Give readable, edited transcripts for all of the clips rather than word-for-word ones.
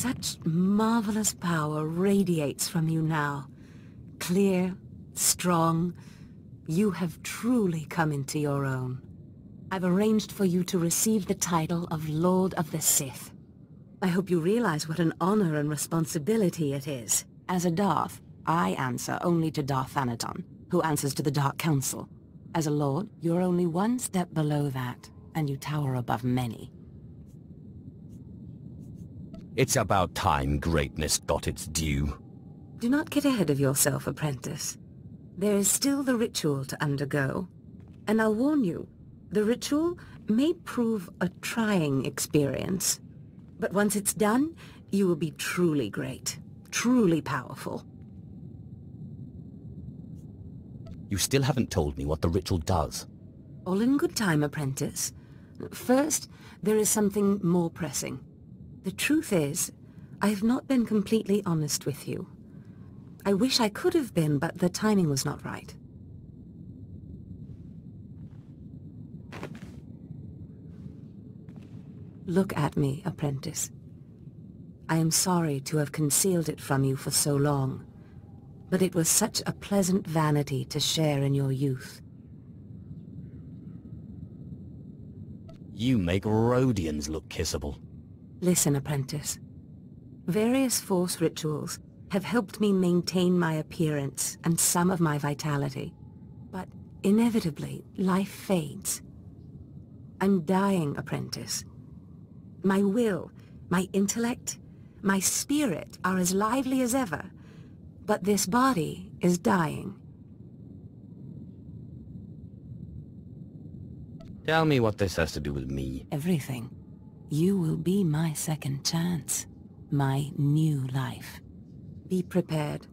Such marvelous power radiates from you now. Clear, strong, you have truly come into your own. I've arranged for you to receive the title of Lord of the Sith. I hope you realize what an honor and responsibility it is. As a Darth, I answer only to Darth Thanaton, who answers to the Dark Council. As a Lord, you're only one step below that, and you tower above many. It's about time greatness got its due. Do not get ahead of yourself, apprentice. There is still the ritual to undergo. And I'll warn you, the ritual may prove a trying experience. But once it's done, you will be truly great, truly powerful. You still haven't told me what the ritual does. All in good time, apprentice. First, there is something more pressing. The truth is, I have not been completely honest with you. I wish I could have been, but the timing was not right. Look at me, apprentice. I am sorry to have concealed it from you for so long, but it was such a pleasant vanity to share in your youth. You make Rhodians look kissable. Listen, apprentice. Various force rituals have helped me maintain my appearance and some of my vitality. But inevitably, life fades. I'm dying, apprentice. My will, my intellect, my spirit are as lively as ever. But this body is dying. Tell me what this has to do with me. Everything. You will be my second chance, my new life. Be prepared.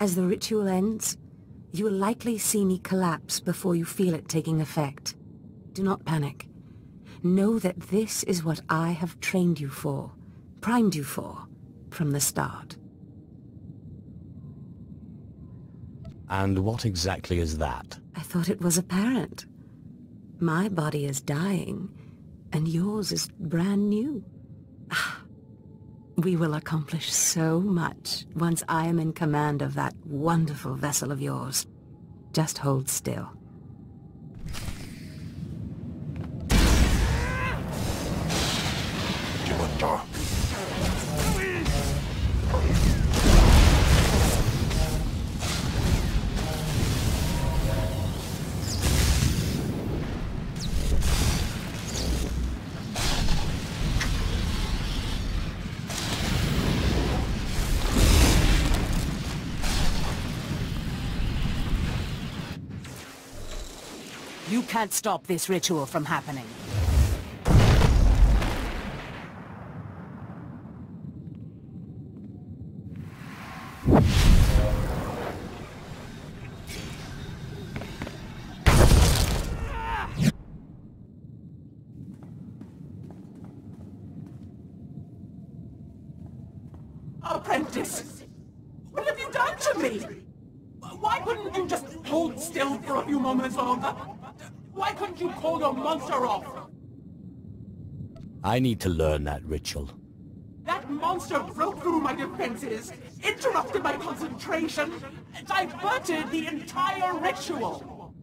As the ritual ends, you will likely see me collapse before you feel it taking effect. Do not panic. Know that this is what I have trained you for, primed you for, from the start. And what exactly is that? I thought it was apparent. My body is dying, and yours is brand new. We will accomplish so much once I am in command of that wonderful vessel of yours. Just hold still. You can't stop this ritual from happening. Apprentice! What have you done to me? Why couldn't you just hold still for a few moments longer? Why couldn't you call your monster off? I need to learn that ritual. That monster broke through my defenses, interrupted my concentration, diverted the entire ritual.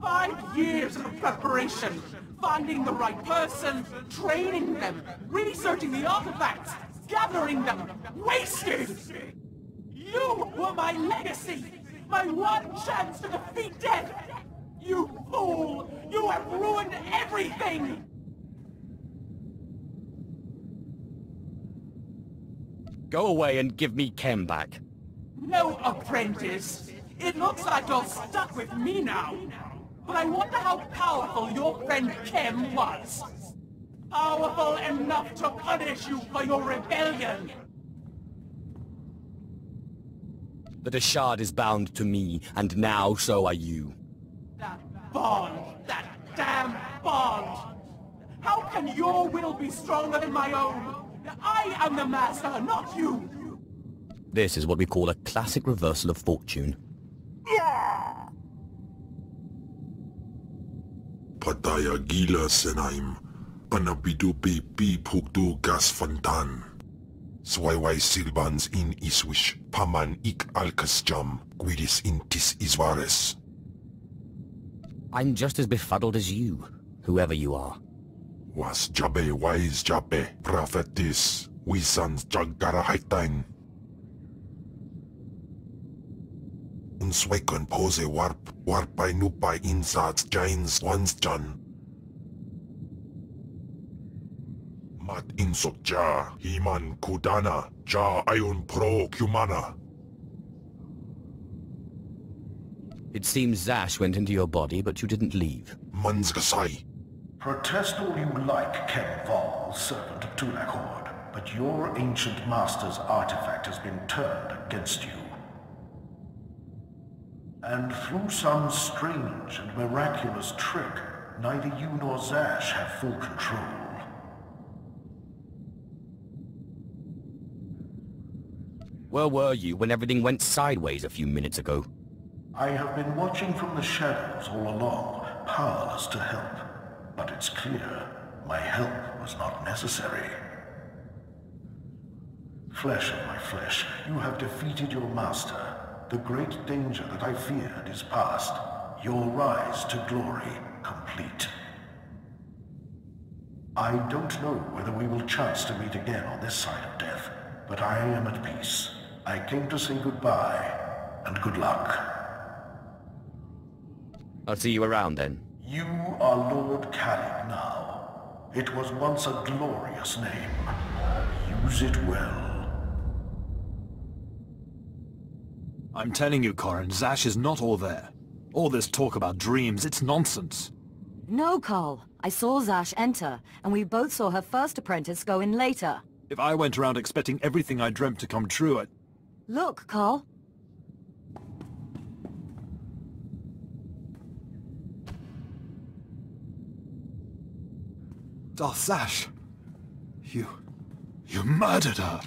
5 years of preparation, finding the right person, training them, researching the artifacts, gathering them, wasted! You were my legacy, my one chance to defeat death! You fool! You have ruined everything! Go away and give me Khem back. No, apprentice. It looks like you're stuck with me now. But I wonder how powerful your friend Khem was. Powerful enough to punish you for your rebellion. The Dashard is bound to me, and now so are you. That bond! That damn bond! How can your will be stronger than my own? I am the master, not you! This is what we call a classic reversal of fortune. Yeah. Pataya gila senaim, panabidu pi pukdu gas fantan. Zwaiwai Silbans in Iswish, Paman ik Alkas Jam, Guidis in Tis Iswares. I'm just as befuddled as you, whoever you are. Was Jabe wise Jabe, prophetis, Wisans Jaggara Haitain. Unswaken pose warp, warpai nupai insats jains ones jan. Mat insok ja, himan kudana, ja ayun pro kumana. It seems Zash went into your body, but you didn't leave. Manzgasai. Protest all you like, Khem Val, servant of Tulak Horde, but your ancient master's artifact has been turned against you. And through some strange and miraculous trick, neither you nor Zash have full control. Where were you when everything went sideways a few minutes ago? I have been watching from the shadows all along, powerless to help. But it's clear, my help was not necessary. Flesh of my flesh, you have defeated your master. The great danger that I feared is past. Your rise to glory complete. I don't know whether we will chance to meet again on this side of death, but I am at peace. I came to say goodbye, and good luck. I'll see you around then. You are Lord Carrick now. It was once a glorious name. Use it well. I'm telling you, Corrin, Zash is not all there. All this talk about dreams, it's nonsense. No, Carl. I saw Zash enter, and we both saw her first apprentice go in later. If I went around expecting everything I dreamt to come true, I'd... Look, Carl. Darth Zash. You murdered her!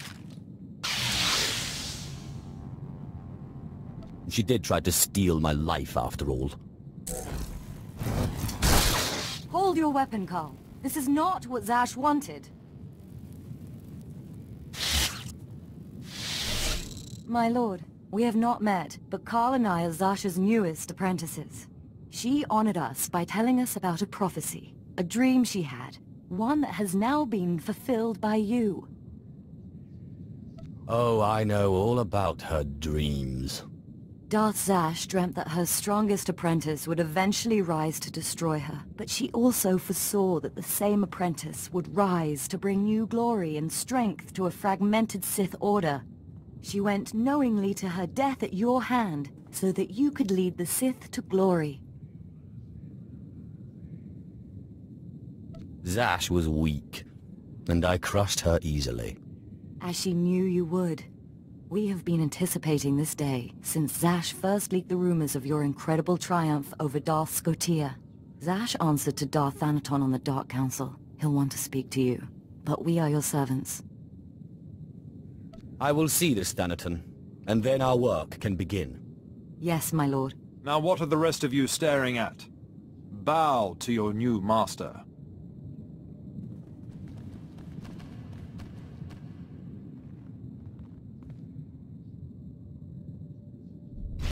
She did try to steal my life, after all. Hold your weapon, Carl. This is not what Zash wanted. My lord, we have not met, but Carl and I are Zash's newest apprentices. She honored us by telling us about a prophecy, a dream she had, one that has now been fulfilled by you. Oh, I know all about her dreams. Darth Zash dreamt that her strongest apprentice would eventually rise to destroy her, but she also foresaw that the same apprentice would rise to bring new glory and strength to a fragmented Sith Order. She went knowingly to her death at your hand, so that you could lead the Sith to glory. Zash was weak, and I crushed her easily. As she knew you would. We have been anticipating this day, since Zash first leaked the rumors of your incredible triumph over Darth Scotia. Zash answered to Darth Thanaton on the Dark Council. He'll want to speak to you, but we are your servants. I will see this Thanaton, and then our work can begin. Yes, my lord. Now what are the rest of you staring at? Bow to your new master.